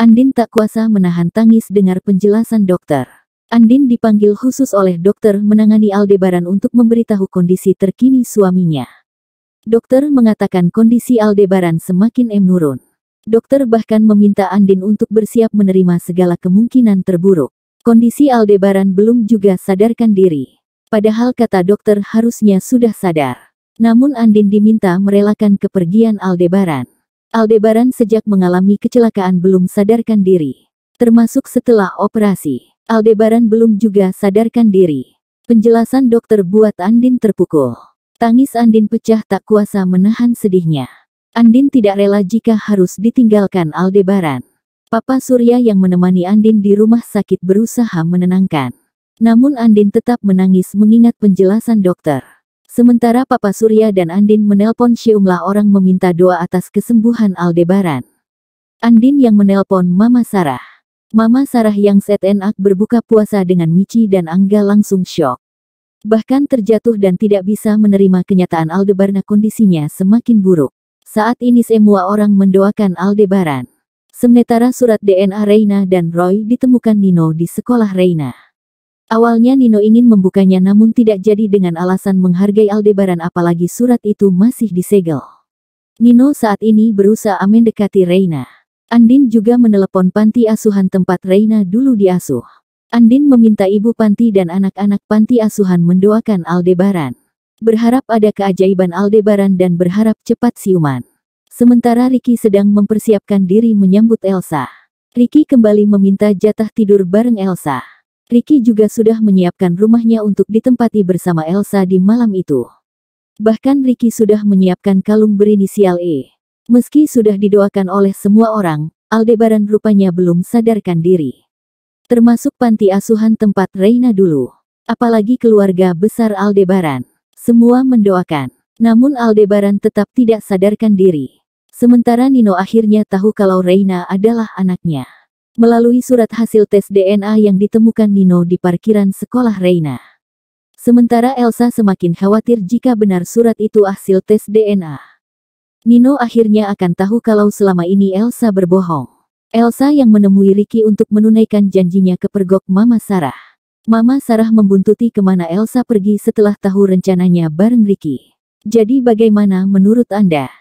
Andin tak kuasa menahan tangis dengar penjelasan dokter. Andin dipanggil khusus oleh dokter menangani Aldebaran untuk memberitahu kondisi terkini suaminya. Dokter mengatakan kondisi Aldebaran semakin menurun. Dokter bahkan meminta Andin untuk bersiap menerima segala kemungkinan terburuk. Kondisi Aldebaran belum juga sadarkan diri. Padahal kata dokter harusnya sudah sadar. Namun Andin diminta merelakan kepergian Aldebaran. Aldebaran sejak mengalami kecelakaan belum sadarkan diri. Termasuk setelah operasi, Aldebaran belum juga sadarkan diri. Penjelasan dokter buat Andin terpukul. Tangis Andin pecah tak kuasa menahan sedihnya. Andin tidak rela jika harus ditinggalkan Aldebaran. Papa Surya yang menemani Andin di rumah sakit berusaha menenangkan. Namun Andin tetap menangis mengingat penjelasan dokter. Sementara Papa Surya dan Andin menelpon sejumlah orang meminta doa atas kesembuhan Aldebaran. Andin yang menelpon Mama Sarah. Mama Sarah yang set enak berbuka puasa dengan Michi dan Angga langsung syok. Bahkan terjatuh dan tidak bisa menerima kenyataan Aldebaran kondisinya semakin buruk. Saat ini semua orang mendoakan Aldebaran. Sementara surat DNA Reina dan Roy ditemukan Nino di sekolah Reina. Awalnya Nino ingin membukanya namun tidak jadi dengan alasan menghargai Aldebaran apalagi surat itu masih disegel. Nino saat ini berusaha mendekati Reina. Andin juga menelepon panti asuhan tempat Reina dulu diasuh. Andin meminta ibu panti dan anak-anak panti asuhan mendoakan Aldebaran. Berharap ada keajaiban Aldebaran dan berharap cepat siuman. Sementara Ricky sedang mempersiapkan diri menyambut Elsa. Ricky kembali meminta jatah tidur bareng Elsa. Ricky juga sudah menyiapkan rumahnya untuk ditempati bersama Elsa di malam itu. Bahkan Ricky sudah menyiapkan kalung berinisial E. Meski sudah didoakan oleh semua orang, Aldebaran rupanya belum sadarkan diri. Termasuk panti asuhan tempat Reina dulu. Apalagi keluarga besar Aldebaran. Semua mendoakan. Namun Aldebaran tetap tidak sadarkan diri. Sementara Nino akhirnya tahu kalau Reina adalah anaknya. Melalui surat hasil tes DNA yang ditemukan Nino di parkiran sekolah Reina. Sementara Elsa semakin khawatir jika benar surat itu hasil tes DNA. Nino akhirnya akan tahu kalau selama ini Elsa berbohong. Elsa yang menemui Ricky untuk menunaikan janjinya kepergok Mama Sarah. Mama Sarah membuntuti kemana Elsa pergi setelah tahu rencananya bareng Ricky. Jadi bagaimana menurut Anda?